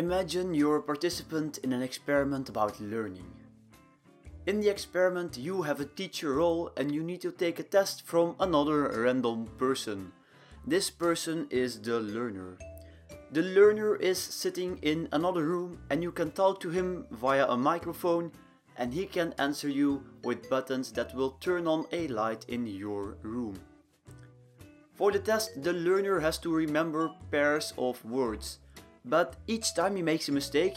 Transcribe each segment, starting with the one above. Imagine you're a participant in an experiment about learning. In the experiment you have a teacher role and you need to take a test from another random person. This person is the learner. The learner is sitting in another room and you can talk to him via a microphone and he can answer you with buttons that will turn on a light in your room. For the test, the learner has to remember pairs of words, but each time he makes a mistake,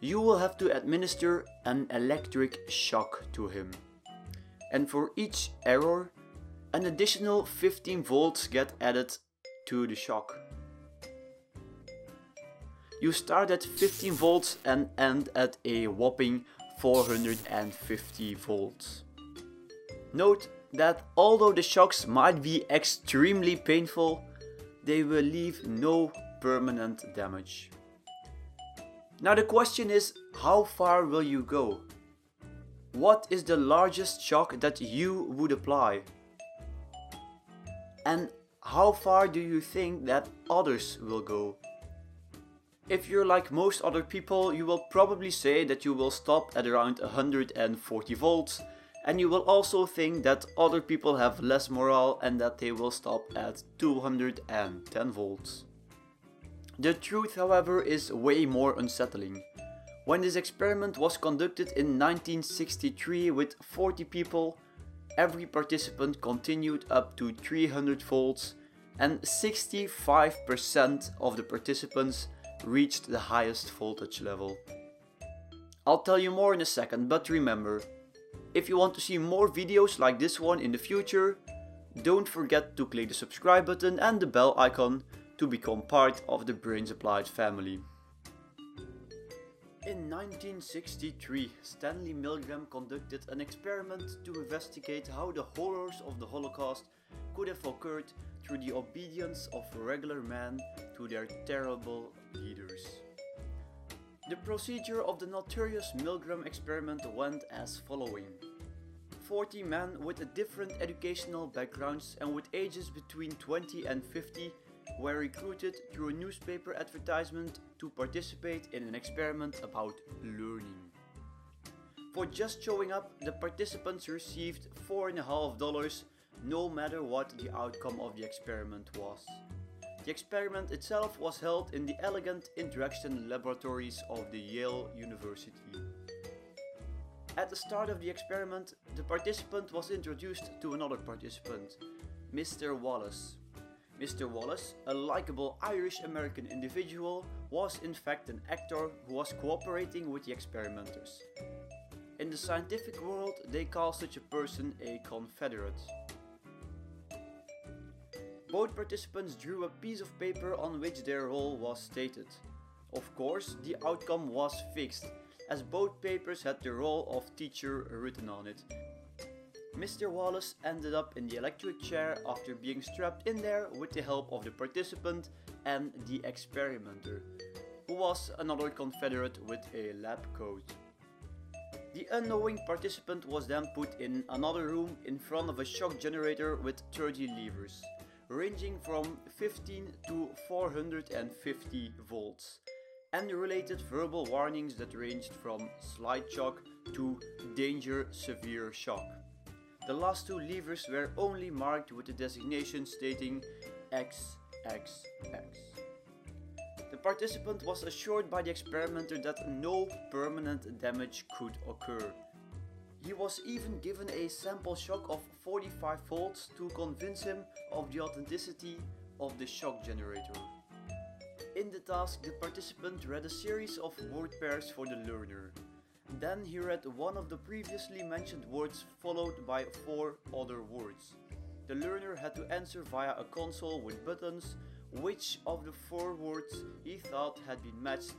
you will have to administer an electric shock to him. And for each error, an additional 15 volts get added to the shock. You start at 15 volts and end at a whopping 450 volts. Note that although the shocks might be extremely painful, they will leave no permanent damage. Now the question is, how far will you go? What is the largest shock that you would apply? And how far do you think that others will go? If you're like most other people, you will probably say that you will stop at around 140 volts, and you will also think that other people have less morale and that they will stop at 210 volts. The truth, however, is way more unsettling. When this experiment was conducted in 1963 with 40 people, every participant continued up to 300 volts and 65% of the participants reached the highest voltage level. I'll tell you more in a second, but remember, if you want to see more videos like this one in the future, don't forget to click the subscribe button and the bell icon to become part of the Brains Applied family. In 1963, Stanley Milgram conducted an experiment to investigate how the horrors of the Holocaust could have occurred through the obedience of regular men to their terrible leaders. The procedure of the notorious Milgram experiment went as following. 40 men with different educational backgrounds and with ages between 20 and 50 were recruited through a newspaper advertisement to participate in an experiment about learning. For just showing up, the participants received $4.50 no matter what the outcome of the experiment was. The experiment itself was held in the elegant interaction laboratories of the Yale University. At the start of the experiment, the participant was introduced to another participant, Mr. Wallace. Mr. Wallace, a likable Irish-American individual, was in fact an actor who was cooperating with the experimenters. In the scientific world, they call such a person a confederate. Both participants drew a piece of paper on which their role was stated. Of course, the outcome was fixed, as both papers had the role of teacher written on it. Mr. Wallace ended up in the electric chair after being strapped in there with the help of the participant and the experimenter, who was another confederate with a lab coat. The unknowing participant was then put in another room in front of a shock generator with 30 levers, ranging from 15 to 450 volts, and related verbal warnings that ranged from slight shock to danger severe shock. The last two levers were only marked with the designation stating XXX. The participant was assured by the experimenter that no permanent damage could occur. He was even given a sample shock of 45 volts to convince him of the authenticity of the shock generator. In the task, the participant read a series of word pairs for the learner. Then he read one of the previously mentioned words followed by 4 other words. The learner had to answer via a console with buttons which of the 4 words he thought had been matched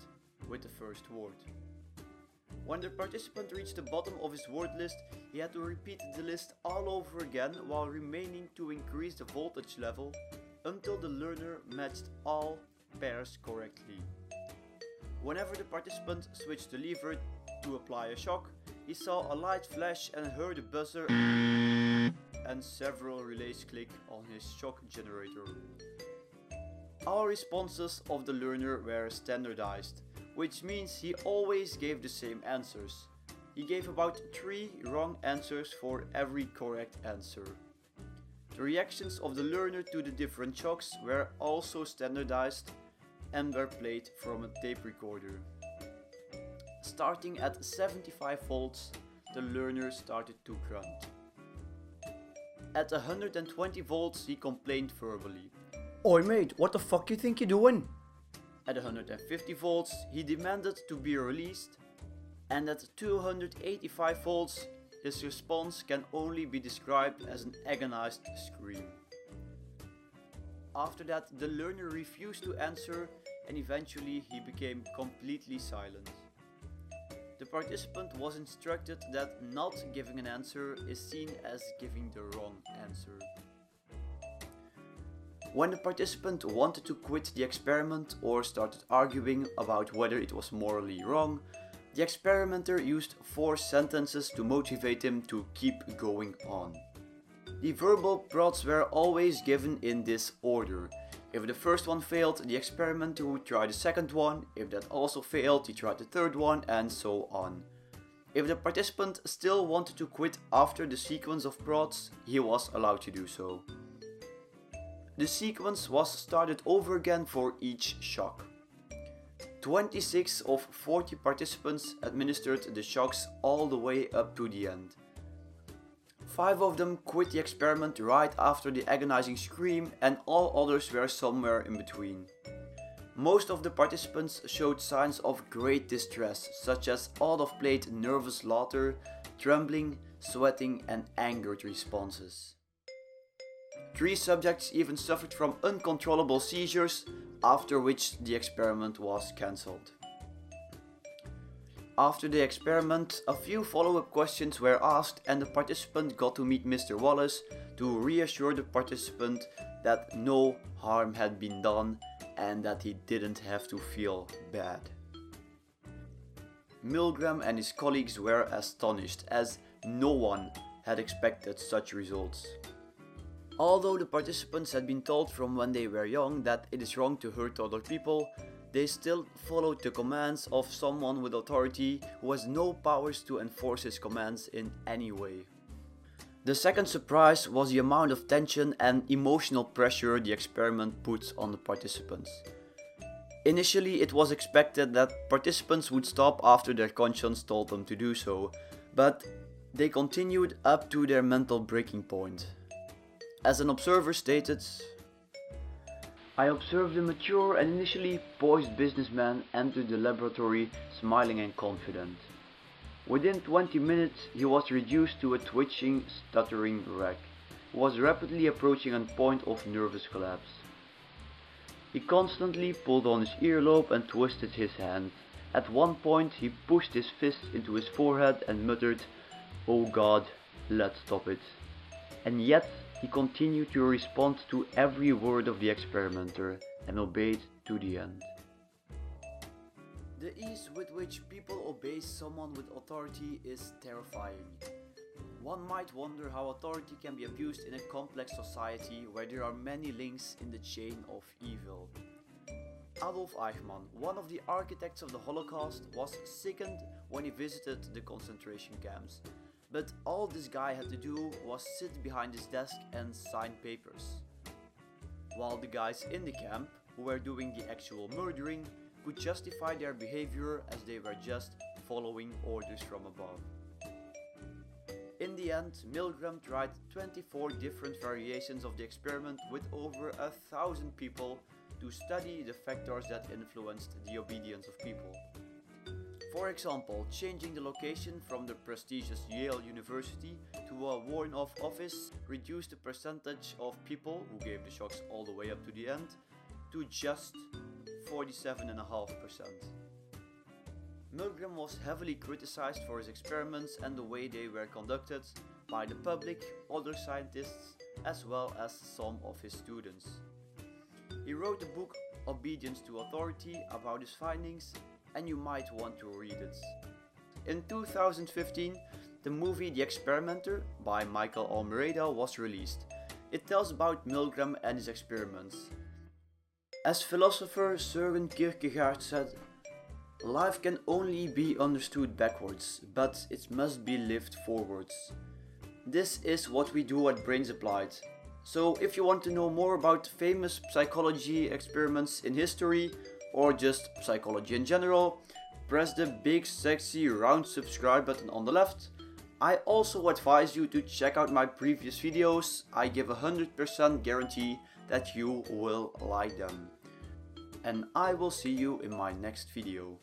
with the first word. When the participant reached the bottom of his word list, he had to repeat the list all over again while remaining to increase the voltage level until the learner matched all pairs correctly. Whenever the participant switched the lever to apply a shock, he saw a light flash and heard a buzzer and several relays click on his shock generator. Our responses of the learner were standardized, which means he always gave the same answers. He gave about 3 wrong answers for every correct answer. The reactions of the learner to the different shocks were also standardized and were played from a tape recorder. Starting at 75 volts, the learner started to grunt. At 120 volts, he complained verbally. Oi mate, what the fuck you think you're doing? At 150 volts, he demanded to be released. And at 285 volts, his response can only be described as an agonized scream. After that, the learner refused to answer and eventually he became completely silent. The participant was instructed that not giving an answer is seen as giving the wrong answer. When the participant wanted to quit the experiment or started arguing about whether it was morally wrong, the experimenter used 4 sentences to motivate him to keep going on. The verbal prods were always given in this order. If the first one failed, the experimenter would try the second one, if that also failed, he tried the third one, and so on. If the participant still wanted to quit after the sequence of prods, he was allowed to do so. The sequence was started over again for each shock. 26 of 40 participants administered the shocks all the way up to the end. 5 of them quit the experiment right after the agonizing scream and all others were somewhere in between. Most of the participants showed signs of great distress, such as out-of-plate nervous laughter, trembling, sweating and angered responses. 3 subjects even suffered from uncontrollable seizures, after which the experiment was cancelled. After the experiment, a few follow-up questions were asked and the participant got to meet Mr. Wallace to reassure the participant that no harm had been done and that he didn't have to feel bad. Milgram and his colleagues were astonished, as no one had expected such results. Although the participants had been told from when they were young that it is wrong to hurt other people, they still followed the commands of someone with authority who has no powers to enforce his commands in any way. The second surprise was the amount of tension and emotional pressure the experiment puts on the participants. Initially, it was expected that participants would stop after their conscience told them to do so, but they continued up to their mental breaking point. As an observer stated, I observed a mature and initially poised businessman enter the laboratory smiling and confident. Within 20 minutes he was reduced to a twitching, stuttering wreck, who was rapidly approaching a point of nervous collapse. He constantly pulled on his earlobe and twisted his hand. At one point he pushed his fist into his forehead and muttered, "Oh God, let's stop it." And yet he continued to respond to every word of the experimenter and obeyed to the end. The ease with which people obey someone with authority is terrifying. One might wonder how authority can be abused in a complex society where there are many links in the chain of evil. Adolf Eichmann, one of the architects of the Holocaust, was sickened when he visited the concentration camps. But all this guy had to do was sit behind his desk and sign papers. While the guys in the camp, who were doing the actual murdering, could justify their behavior as they were just following orders from above. In the end, Milgram tried 24 different variations of the experiment with over 1,000 people to study the factors that influenced the obedience of people. For example, changing the location from the prestigious Yale University to a worn-off office reduced the percentage of people who gave the shocks all the way up to the end to just 47.5%. Milgram was heavily criticized for his experiments and the way they were conducted by the public, other scientists, as well as some of his students. He wrote the book Obedience to Authority about his findings, and you might want to read it. In 2015, the movie The Experimenter by Michael Almereda was released. It tells about Milgram and his experiments. As philosopher Søren Kierkegaard said, life can only be understood backwards, but it must be lived forwards. This is what we do at Brains Applied. So if you want to know more about famous psychology experiments in history, or just psychology in general, press the big sexy round subscribe button on the left. I also advise you to check out my previous videos. I give a 100% guarantee that you will like them. And I will see you in my next video.